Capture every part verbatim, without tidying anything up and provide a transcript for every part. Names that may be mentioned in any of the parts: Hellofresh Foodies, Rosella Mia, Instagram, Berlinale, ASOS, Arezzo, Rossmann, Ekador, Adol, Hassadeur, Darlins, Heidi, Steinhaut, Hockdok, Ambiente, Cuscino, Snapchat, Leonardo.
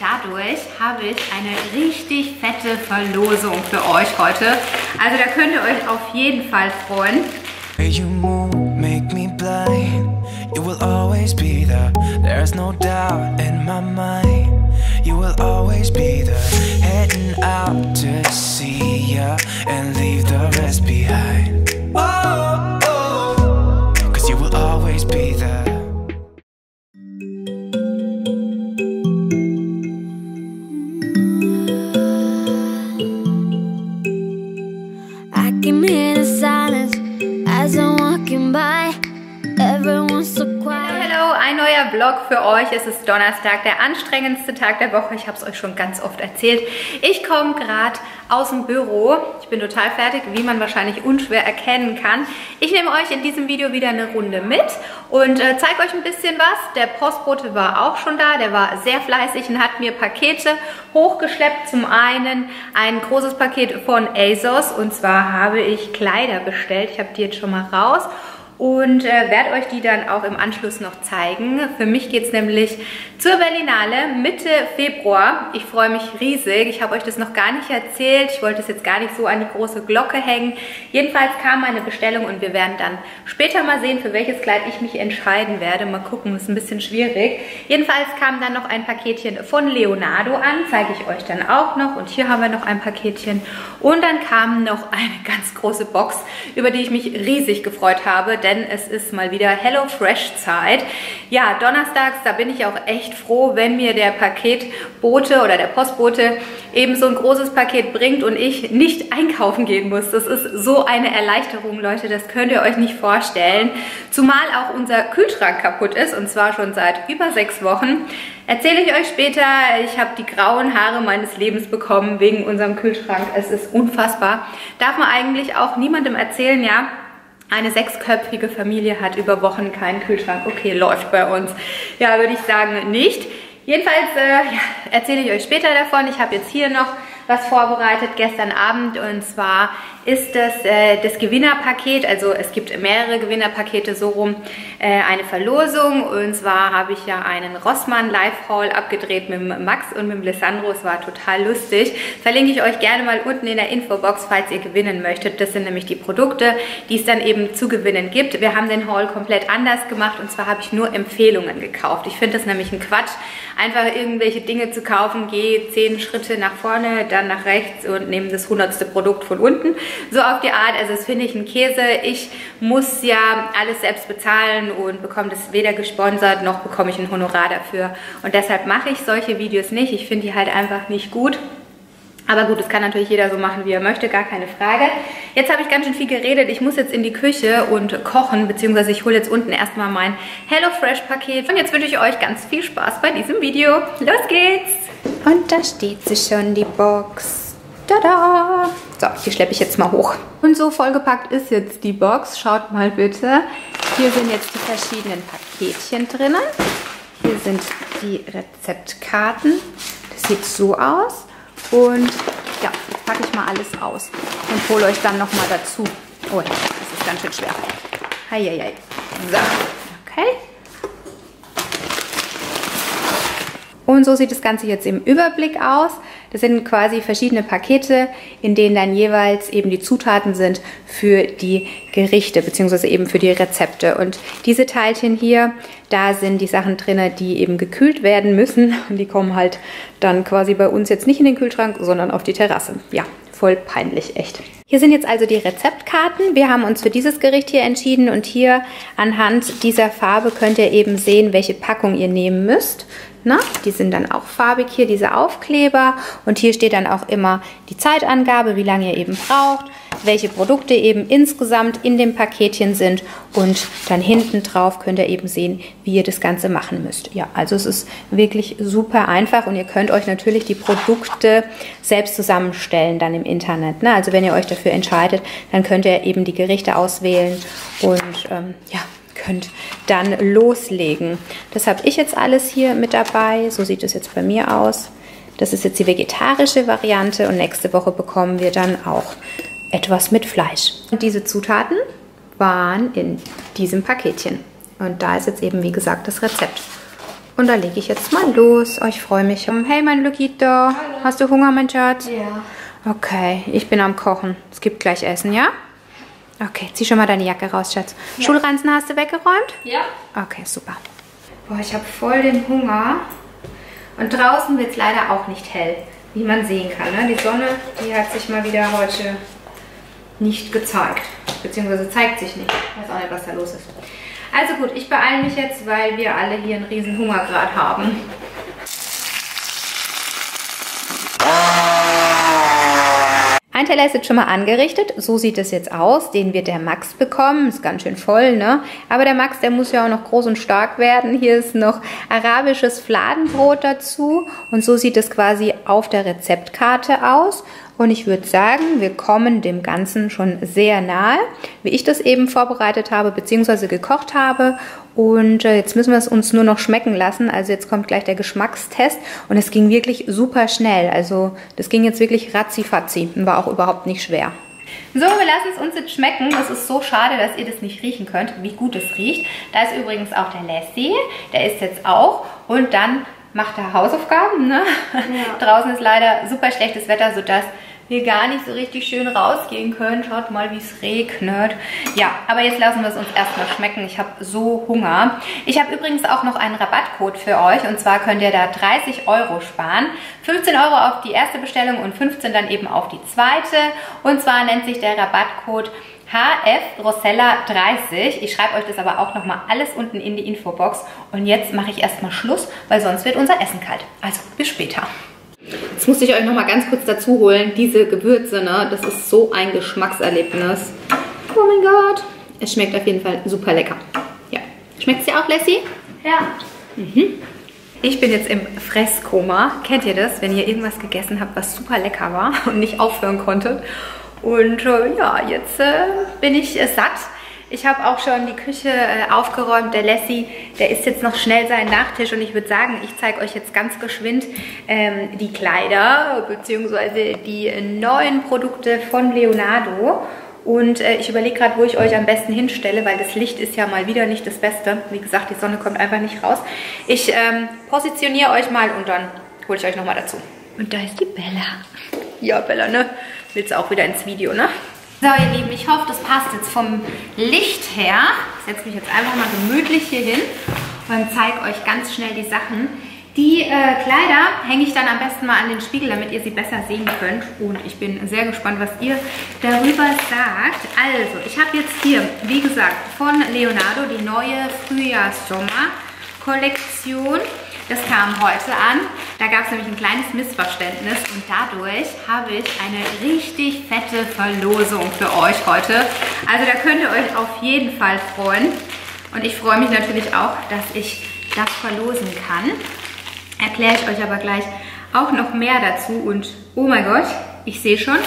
dadurch habe ich eine richtig fette Verlosung für euch heute. Also da könnt ihr euch auf jeden Fall freuen. Vlog für euch. Es ist Donnerstag, der anstrengendste Tag der Woche. Ich habe es euch schon ganz oft erzählt. Ich komme gerade aus dem Büro. Ich bin total fertig, wie man wahrscheinlich unschwer erkennen kann. Ich nehme euch in diesem Video wieder eine Runde mit und äh, zeige euch ein bisschen was. Der Postbote war auch schon da. Der war sehr fleißig und hat mir Pakete hochgeschleppt. Zum einen ein großes Paket von ASOS, und zwar habe ich Kleider bestellt. Ich habe die jetzt schon mal raus. Und äh, werde euch die dann auch im Anschluss noch zeigen. Für mich geht es nämlich zur Berlinale Mitte Februar. Ich freue mich riesig. Ich habe euch das noch gar nicht erzählt. Ich wollte es jetzt gar nicht so an die große Glocke hängen. Jedenfalls kam meine Bestellung und wir werden dann später mal sehen, für welches Kleid ich mich entscheiden werde. Mal gucken, ist ein bisschen schwierig. Jedenfalls kam dann noch ein Paketchen von Leonardo an. Zeige ich euch dann auch noch. Und hier haben wir noch ein Paketchen. Und dann kam noch eine ganz große Box, über die ich mich riesig gefreut habe. Denn es ist mal wieder Hello Fresh Zeit. Ja, donnerstags, da bin ich auch echt froh, wenn mir der Paketbote oder der Postbote eben so ein großes Paket bringt und ich nicht einkaufen gehen muss. Das ist so eine Erleichterung, Leute, das könnt ihr euch nicht vorstellen. Zumal auch unser Kühlschrank kaputt ist, und zwar schon seit über sechs Wochen. Erzähle ich euch später. Ich habe die grauen Haare meines Lebens bekommen wegen unserem Kühlschrank. Es ist unfassbar. Darf man eigentlich auch niemandem erzählen, ja? Eine sechsköpfige Familie hat über Wochen keinen Kühlschrank. Okay, läuft bei uns. Ja, würde ich sagen, nicht. Jedenfalls äh, ja, erzähle ich euch später davon. Ich habe jetzt hier noch was vorbereitet gestern Abend, und zwar ist das äh, das Gewinnerpaket. Also es gibt mehrere Gewinnerpakete, so rum äh, eine Verlosung, und zwar habe ich ja einen Rossmann Live-Haul abgedreht mit dem Max und mit dem Alessandro. Es war total lustig. Verlinke ich euch gerne mal unten in der Infobox, falls ihr gewinnen möchtet. Das sind nämlich die Produkte, die es dann eben zu gewinnen gibt. Wir haben den Haul komplett anders gemacht, und zwar habe ich nur Empfehlungen gekauft. Ich finde das nämlich ein Quatsch, einfach irgendwelche Dinge zu kaufen. Geh zehn Schritte nach vorne, dann nach rechts und nehme das hundertste Produkt von unten. So auf die Art, also das finde ich ein Käse. Ich muss ja alles selbst bezahlen und bekomme das weder gesponsert, noch bekomme ich ein Honorar dafür. Und deshalb mache ich solche Videos nicht. Ich finde die halt einfach nicht gut. Aber gut, das kann natürlich jeder so machen, wie er möchte, gar keine Frage. Jetzt habe ich ganz schön viel geredet. Ich muss jetzt in die Küche und kochen, beziehungsweise ich hole jetzt unten erstmal mein HelloFresh-Paket. Und jetzt wünsche ich euch ganz viel Spaß bei diesem Video. Los geht's! Und da steht sie schon, die Box. Tada! So, die schleppe ich jetzt mal hoch. Und so vollgepackt ist jetzt die Box. Schaut mal bitte. Hier sind jetzt die verschiedenen Paketchen drinnen. Hier sind die Rezeptkarten. Das sieht so aus. Und ja, jetzt packe ich mal alles aus und hole euch dann nochmal dazu. Oh, das ist ganz schön schwer. Heieiei. So, okay. Und so sieht das Ganze jetzt im Überblick aus. Das sind quasi verschiedene Pakete, in denen dann jeweils eben die Zutaten sind für die Gerichte, beziehungsweise eben für die Rezepte. Und diese Teilchen hier, da sind die Sachen drin, die eben gekühlt werden müssen. Und die kommen halt dann quasi bei uns jetzt nicht in den Kühlschrank, sondern auf die Terrasse. Ja, voll peinlich, echt. Hier sind jetzt also die Rezeptkarten. Wir haben uns für dieses Gericht hier entschieden, und hier anhand dieser Farbe könnt ihr eben sehen, welche Packung ihr nehmen müsst. Na, die sind dann auch farbig hier, diese Aufkleber. Und hier steht dann auch immer die Zeitangabe, wie lange ihr eben braucht, welche Produkte eben insgesamt in dem Paketchen sind. Und dann hinten drauf könnt ihr eben sehen, wie ihr das Ganze machen müsst. Ja, also es ist wirklich super einfach, und ihr könnt euch natürlich die Produkte selbst zusammenstellen dann im Internet. Ne? Also wenn ihr euch dafür entscheidet, dann könnt ihr eben die Gerichte auswählen und ähm, ja, könnt dann loslegen. Das habe ich jetzt alles hier mit dabei. So sieht es jetzt bei mir aus. Das ist jetzt die vegetarische Variante, und nächste Woche bekommen wir dann auch etwas mit Fleisch. Und diese Zutaten waren in diesem Paketchen. Und da ist jetzt eben, wie gesagt, das Rezept. Und da lege ich jetzt mal los. Oh, ich freue mich. Hey, mein Lukita. Hallo. Hast du Hunger, mein Schatz? Ja. Okay, ich bin am Kochen. Es gibt gleich Essen, ja? Okay, zieh schon mal deine Jacke raus, Schatz. Ja. Schulranzen hast du weggeräumt? Ja. Okay, super. Boah, ich habe voll den Hunger. Und draußen wird es leider auch nicht hell, wie man sehen kann. Ne? Die Sonne, die hat sich mal wieder heute nicht gezeigt. Beziehungsweise zeigt sich nicht. Ich weiß auch nicht, was da los ist. Also gut, ich beeile mich jetzt, weil wir alle hier einen riesen Hungergrad haben. Ein Teller ist jetzt schon mal angerichtet. So sieht es jetzt aus. Den wird der Max bekommen. Ist ganz schön voll, ne? Aber der Max, der muss ja auch noch groß und stark werden. Hier ist noch arabisches Fladenbrot dazu. Und so sieht es quasi auf der Rezeptkarte aus. Und ich würde sagen, wir kommen dem Ganzen schon sehr nahe, wie ich das eben vorbereitet habe, beziehungsweise gekocht habe. Und jetzt müssen wir es uns nur noch schmecken lassen. Also jetzt kommt gleich der Geschmackstest. Und es ging wirklich super schnell. Also das ging jetzt wirklich ratzifatzi und war auch überhaupt nicht schwer. So, wir lassen es uns jetzt schmecken. Es ist so schade, dass ihr das nicht riechen könnt, wie gut es riecht. Da ist übrigens auch der Lassie. Der isst jetzt auch. Und dann macht er Hausaufgaben, ne? Ja. Draußen ist leider super schlechtes Wetter, sodass wir gar nicht so richtig schön rausgehen können. Schaut mal, wie es regnet. Ja, aber jetzt lassen wir es uns erstmal schmecken. Ich habe so Hunger. Ich habe übrigens auch noch einen Rabattcode für euch. Und zwar könnt ihr da dreißig Euro sparen. fünfzehn Euro auf die erste Bestellung und fünfzehn dann eben auf die zweite. Und zwar nennt sich der Rabattcode H F Rossella dreißig. Ich schreibe euch das aber auch nochmal alles unten in die Infobox. Und jetzt mache ich erstmal Schluss, weil sonst wird unser Essen kalt. Also bis später. Jetzt musste ich euch nochmal ganz kurz dazu holen. Diese Gewürze, ne? Das ist so ein Geschmackserlebnis. Oh mein Gott. Es schmeckt auf jeden Fall super lecker. Ja. Schmeckt es dir auch, Lassie? Ja. Mhm. Ich bin jetzt im Fresskoma. Kennt ihr das, wenn ihr irgendwas gegessen habt, was super lecker war und nicht aufhören konntet? Und äh, ja, jetzt äh, bin ich äh, satt. Ich habe auch schon die Küche äh, aufgeräumt. Der Lassie, der isst jetzt noch schnell seinen Nachtisch. Und ich würde sagen, ich zeige euch jetzt ganz geschwind ähm, die Kleider bzw. die äh, neuen Produkte von Leonardo. Und äh, ich überlege gerade, wo ich euch am besten hinstelle, weil das Licht ist ja mal wieder nicht das Beste. Wie gesagt, die Sonne kommt einfach nicht raus. Ich ähm, positioniere euch mal und dann hole ich euch nochmal dazu. Und da ist die Bella. Ja, Bella, ne? Willst du auch wieder ins Video, ne? So, ihr Lieben, ich hoffe, das passt jetzt vom Licht her. Ich setze mich jetzt einfach mal gemütlich hier hin und zeige euch ganz schnell die Sachen. Die äh, Kleider hänge ich dann am besten mal an den Spiegel, damit ihr sie besser sehen könnt. Und ich bin sehr gespannt, was ihr darüber sagt. Also, ich habe jetzt hier, wie gesagt, von Leonardo die neue Frühjahrs-Sommer-Kollektion. Das kam heute an. Da gab es nämlich ein kleines Missverständnis und dadurch habe ich eine richtig fette Verlosung für euch heute. Also da könnt ihr euch auf jeden Fall freuen. Und ich freue mich natürlich auch, dass ich das verlosen kann. Erkläre ich euch aber gleich auch noch mehr dazu. Und oh mein Gott, ich sehe schon.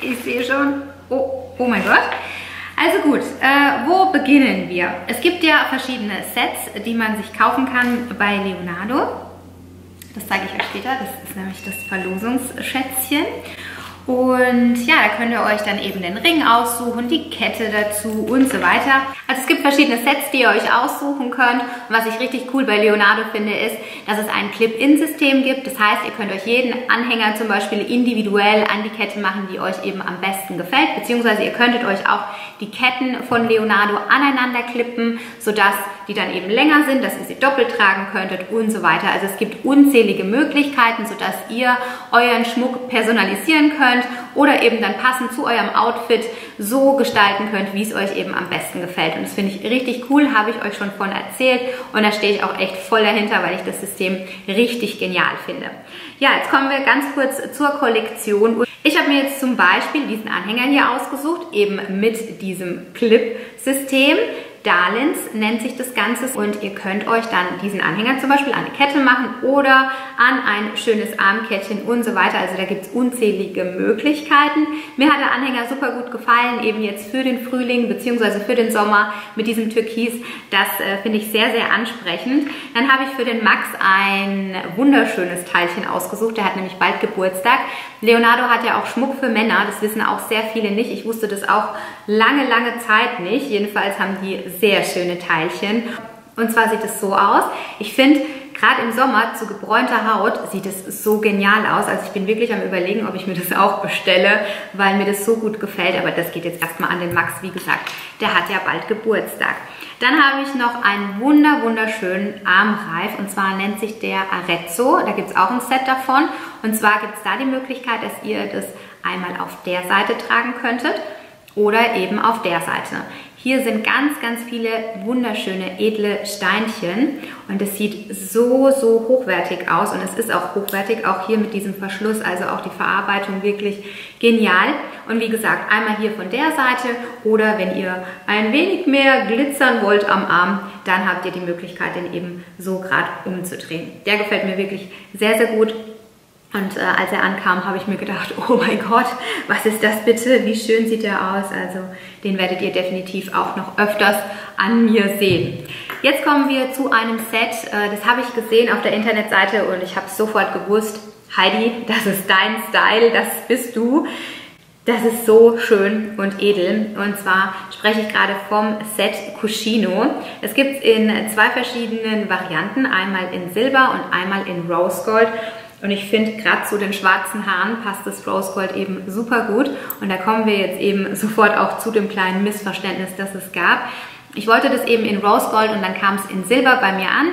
Ich sehe schon. Oh, oh mein Gott. Also gut, äh, wo beginnen wir? Es gibt ja verschiedene Sets, die man sich kaufen kann bei Leonardo. Das zeige ich euch später, das ist nämlich das Verlosungsschätzchen. Und ja, da könnt ihr euch dann eben den Ring aussuchen, die Kette dazu und so weiter. Also es gibt verschiedene Sets, die ihr euch aussuchen könnt. Und was ich richtig cool bei Leonardo finde, ist, dass es ein Clip-In-System gibt. Das heißt, ihr könnt euch jeden Anhänger zum Beispiel individuell an die Kette machen, die euch eben am besten gefällt. Beziehungsweise ihr könntet euch auch die Ketten von Leonardo aneinander klippen, sodass die dann eben länger sind, dass ihr sie doppelt tragen könntet und so weiter. Also es gibt unzählige Möglichkeiten, sodass ihr euren Schmuck personalisieren könnt. Oder eben dann passend zu eurem Outfit so gestalten könnt, wie es euch eben am besten gefällt. Und das finde ich richtig cool, habe ich euch schon von erzählt. Und da stehe ich auch echt voll dahinter, weil ich das System richtig genial finde. Ja, jetzt kommen wir ganz kurz zur Kollektion. Ich habe mir jetzt zum Beispiel diesen Anhänger hier ausgesucht, eben mit diesem Clip-System. Darlins nennt sich das Ganze und ihr könnt euch dann diesen Anhänger zum Beispiel an eine Kette machen oder an ein schönes Armkettchen und so weiter. Also da gibt es unzählige Möglichkeiten. Mir hat der Anhänger super gut gefallen, eben jetzt für den Frühling bzw. für den Sommer mit diesem Türkis. Das äh, finde ich sehr, sehr ansprechend. Dann habe ich für den Max ein wunderschönes Teilchen ausgesucht. Der hat nämlich bald Geburtstag. Leonardo hat ja auch Schmuck für Männer. Das wissen auch sehr viele nicht. Ich wusste das auch lange, lange Zeit nicht. Jedenfalls haben die sehr schöne Teilchen. Und zwar sieht es so aus. Ich finde, gerade im Sommer zu gebräunter Haut sieht es so genial aus. Also ich bin wirklich am Überlegen, ob ich mir das auch bestelle, weil mir das so gut gefällt. Aber das geht jetzt erstmal an den Max, wie gesagt. Der hat ja bald Geburtstag. Dann habe ich noch einen wunder wunderschönen Armreif, und zwar nennt sich der Arezzo. Da gibt es auch ein Set davon. Und zwar gibt es da die Möglichkeit, dass ihr das einmal auf der Seite tragen könntet oder eben auf der Seite. Hier sind ganz, ganz viele wunderschöne, edle Steinchen und es sieht so, so hochwertig aus und es ist auch hochwertig, auch hier mit diesem Verschluss, also auch die Verarbeitung wirklich genial. Und wie gesagt, einmal hier von der Seite oder wenn ihr ein wenig mehr glitzern wollt am Arm, dann habt ihr die Möglichkeit, den eben so gerade umzudrehen. Der gefällt mir wirklich sehr, sehr gut. Und äh, als er ankam, habe ich mir gedacht, oh mein Gott, was ist das bitte? Wie schön sieht er aus? Also den werdet ihr definitiv auch noch öfters an mir sehen. Jetzt kommen wir zu einem Set. Äh, das habe ich gesehen auf der Internetseite und ich habe es sofort gewusst. Heidi, das ist dein Style, das bist du. Das ist so schön und edel. Und zwar spreche ich gerade vom Set Cuscino. Es gibt es in zwei verschiedenen Varianten. Einmal in Silber und einmal in Rose Gold. Und ich finde, gerade zu den schwarzen Haaren passt das Rose Gold eben super gut. Und da kommen wir jetzt eben sofort auch zu dem kleinen Missverständnis, das es gab. Ich wollte das eben in Rose Gold und dann kam es in Silber bei mir an.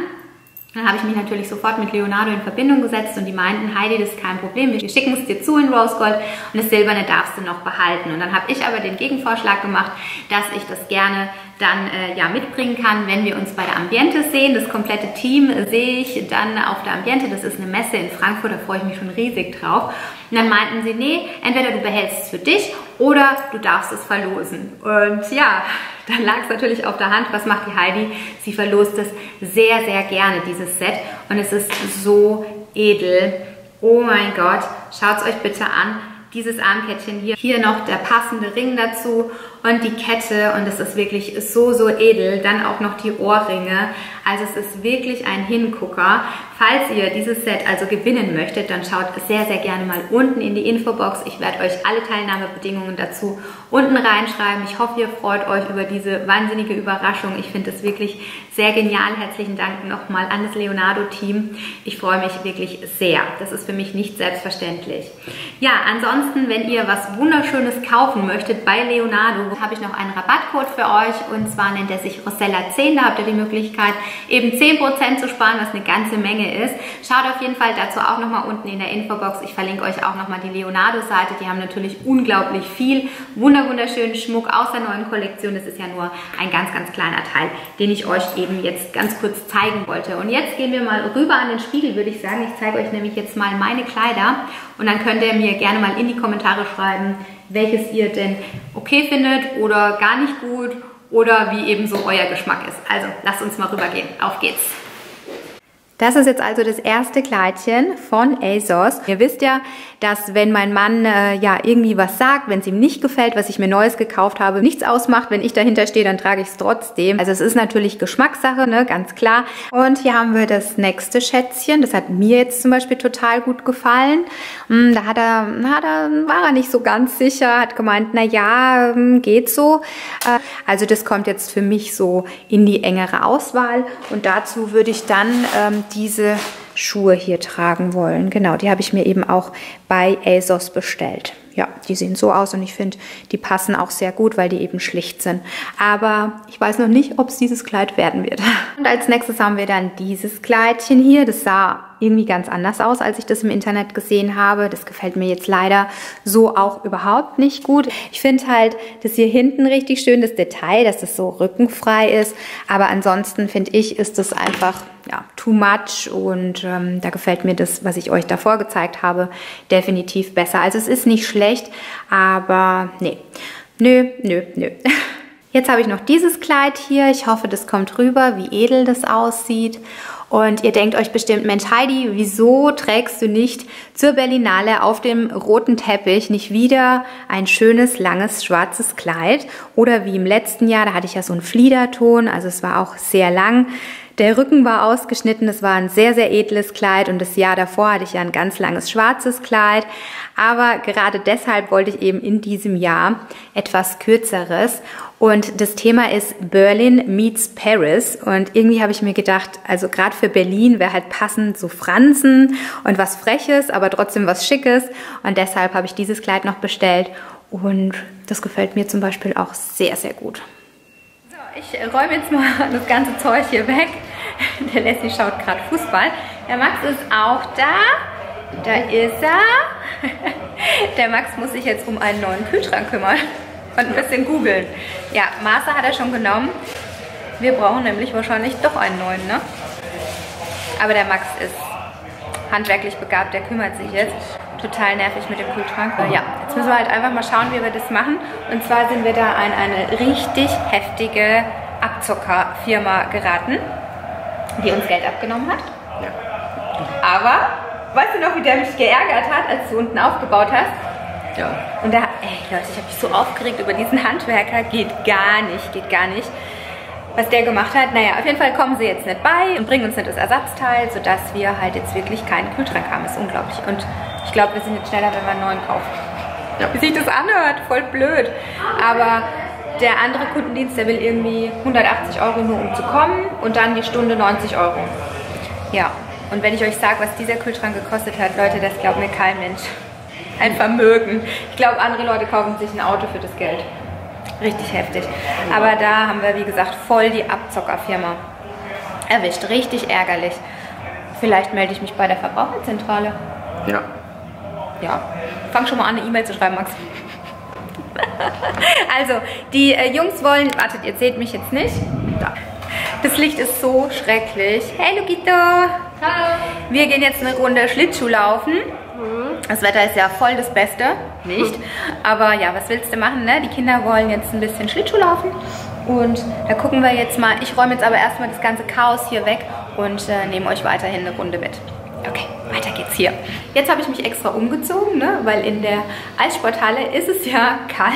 Dann habe ich mich natürlich sofort mit Leonardo in Verbindung gesetzt und die meinten, Heidi, das ist kein Problem, wir schicken es dir zu in Rose Gold und das Silberne darfst du noch behalten. Und dann habe ich aber den Gegenvorschlag gemacht, dass ich das gerne dann äh, ja, mitbringen kann, wenn wir uns bei der Ambiente sehen. Das komplette Team sehe ich dann auf der Ambiente, das ist eine Messe in Frankfurt, da freue ich mich schon riesig drauf. Und dann meinten sie, nee, entweder du behältst es für dich oder du darfst es verlosen. Und ja, dann lag es natürlich auf der Hand, was macht die Heidi? Sie verlost es sehr, sehr gerne, dieses Set. Und es ist so edel. Oh mein Gott, schaut es euch bitte an. Dieses Armkettchen hier, hier noch der passende Ring dazu und die Kette und es ist wirklich so, so edel. Dann auch noch die Ohrringe. Also es ist wirklich ein Hingucker. Falls ihr dieses Set also gewinnen möchtet, dann schaut sehr, sehr gerne mal unten in die Infobox. Ich werde euch alle Teilnahmebedingungen dazu unten reinschreiben. Ich hoffe, ihr freut euch über diese wahnsinnige Überraschung. Ich finde es wirklich sehr genial. Herzlichen Dank nochmal an das Leonardo-Team. Ich freue mich wirklich sehr. Das ist für mich nicht selbstverständlich. Ja, ansonsten, wenn ihr was Wunderschönes kaufen möchtet bei Leonardo, habe ich noch einen Rabattcode für euch und zwar nennt er sich Rossella zehn. Da habt ihr die Möglichkeit, eben zehn Prozent zu sparen, was eine ganze Menge ist. Schaut auf jeden Fall dazu auch nochmal unten in der Infobox. Ich verlinke euch auch nochmal die Leonardo-Seite. Die haben natürlich unglaublich viel wunderschönen Schmuck aus der neuen Kollektion. Das ist ja nur ein ganz, ganz kleiner Teil, den ich euch eben jetzt ganz kurz zeigen wollte. Und jetzt gehen wir mal rüber an den Spiegel, würde ich sagen. Ich zeige euch nämlich jetzt mal meine Kleider und dann könnt ihr mir gerne mal in die Kommentare schreiben, welches ihr denn okay findet oder gar nicht gut oder wie eben so euer Geschmack ist. Also lasst uns mal rübergehen. Auf geht's! Das ist jetzt also das erste Kleidchen von ASOS. Ihr wisst ja, dass wenn mein Mann äh, ja irgendwie was sagt, wenn es ihm nicht gefällt, was ich mir Neues gekauft habe, nichts ausmacht. Wenn ich dahinter stehe, dann trage ich es trotzdem. Also es ist natürlich Geschmackssache, ne, ganz klar. Und hier haben wir das nächste Schätzchen. Das hat mir jetzt zum Beispiel total gut gefallen. Da hat er, hat er, war er nicht so ganz sicher, hat gemeint, na ja, geht so. Also das kommt jetzt für mich so in die engere Auswahl. Und dazu würde ich dann ähm, diese Schuhe hier tragen wollen. Genau, die habe ich mir eben auch bei ASOS bestellt. Ja, die sehen so aus und ich finde, die passen auch sehr gut, weil die eben schlicht sind. Aber ich weiß noch nicht, ob es dieses Kleid werden wird. Und als nächstes haben wir dann dieses Kleidchen hier. Das sah irgendwie ganz anders aus, als ich das im Internet gesehen habe. Das gefällt mir jetzt leider so auch überhaupt nicht gut. Ich finde halt das hier hinten richtig schön, das Detail, dass das so rückenfrei ist. Aber ansonsten finde ich, ist das einfach ja, too much und ähm, da gefällt mir das, was ich euch davor gezeigt habe, definitiv besser. Also es ist nicht schlecht, aber nee, nö, nö, nö. Jetzt habe ich noch dieses Kleid hier. Ich hoffe, das kommt rüber, wie edel das aussieht. Und ihr denkt euch bestimmt, Mensch Heidi, wieso trägst du nicht zur Berlinale auf dem roten Teppich nicht wieder ein schönes, langes, schwarzes Kleid? Oder wie im letzten Jahr, da hatte ich ja so einen Fliederton, also es war auch sehr lang. Der Rücken war ausgeschnitten, es war ein sehr, sehr edles Kleid und das Jahr davor hatte ich ja ein ganz langes schwarzes Kleid. Aber gerade deshalb wollte ich eben in diesem Jahr etwas Kürzeres. Und das Thema ist Berlin meets Paris. Und irgendwie habe ich mir gedacht, also gerade für Berlin wäre halt passend so Fransen und was Freches, aber trotzdem was Schickes. Und deshalb habe ich dieses Kleid noch bestellt. Und das gefällt mir zum Beispiel auch sehr, sehr gut. So, ich räume jetzt mal das ganze Zeug hier weg. Der Leslie schaut gerade Fußball. Der Max ist auch da. Da ist er. Der Max muss sich jetzt um einen neuen Kühlschrank kümmern und ein bisschen googeln. Ja, Maße hat er schon genommen. Wir brauchen nämlich wahrscheinlich doch einen neuen, ne? Aber der Max ist handwerklich begabt, der kümmert sich jetzt. Total nervig mit dem Kühlschrank, weil ja, jetzt müssen wir halt einfach mal schauen, wie wir das machen. Und zwar sind wir da an eine richtig heftige Abzockerfirma geraten, die uns Geld abgenommen hat. Ja. Aber, weißt du noch, wie der mich geärgert hat, als du unten aufgebaut hast? Ja. Und da, ey Leute, ich habe mich so aufgeregt über diesen Handwerker, geht gar nicht, geht gar nicht. Was der gemacht hat, naja, auf jeden Fall kommen sie jetzt nicht bei und bringen uns nicht das Ersatzteil, sodass wir halt jetzt wirklich keinen Kühlschrank haben. Das ist unglaublich. Und ich glaube, wir sind jetzt schneller, wenn wir einen neuen kaufen. Ja. Wie sich das anhört, voll blöd. Aber der andere Kundendienst, der will irgendwie hundertachtzig Euro nur um zu kommen und dann die Stunde neunzig Euro. Ja, und wenn ich euch sage, was dieser Kühlschrank gekostet hat, Leute, das glaubt mir kein Mensch. Ein Vermögen. Ich glaube, andere Leute kaufen sich ein Auto für das Geld. Richtig heftig. Aber da haben wir, wie gesagt, voll die Abzockerfirma erwischt. Richtig ärgerlich. Vielleicht melde ich mich bei der Verbraucherzentrale. Ja. Ja. Fang schon mal an, eine E-Mail zu schreiben, Max. Also, die Jungs wollen... Wartet, ihr seht mich jetzt nicht. Das Licht ist so schrecklich. Hey, Lukito. Hallo. Wir gehen jetzt eine Runde Schlittschuh laufen. Das Wetter ist ja voll das Beste, nicht? Aber ja, was willst du machen, ne? Die Kinder wollen jetzt ein bisschen Schlittschuh laufen und da gucken wir jetzt mal. Ich räume jetzt aber erstmal das ganze Chaos hier weg und äh, nehme euch weiterhin eine Runde mit. Okay, weiter geht's hier. Jetzt habe ich mich extra umgezogen, ne? Weil in der Eissporthalle ist es ja kalt.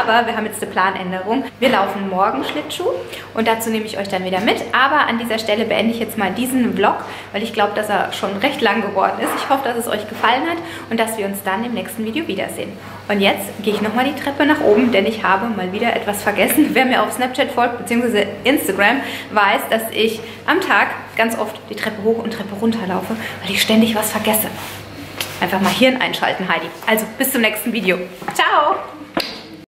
Aber wir haben jetzt eine Planänderung. Wir laufen morgen Schlittschuh und dazu nehme ich euch dann wieder mit. Aber an dieser Stelle beende ich jetzt mal diesen Vlog, weil ich glaube, dass er schon recht lang geworden ist. Ich hoffe, dass es euch gefallen hat und dass wir uns dann im nächsten Video wiedersehen. Und jetzt gehe ich nochmal die Treppe nach oben, denn ich habe mal wieder etwas vergessen. Wer mir auf Snapchat folgt bzw. Instagram weiß, dass ich am Tag ganz oft die Treppe hoch und Treppe runter laufe, weil ich ständig was vergesse. Einfach mal Hirn einschalten, Heidi. Also bis zum nächsten Video. Ciao!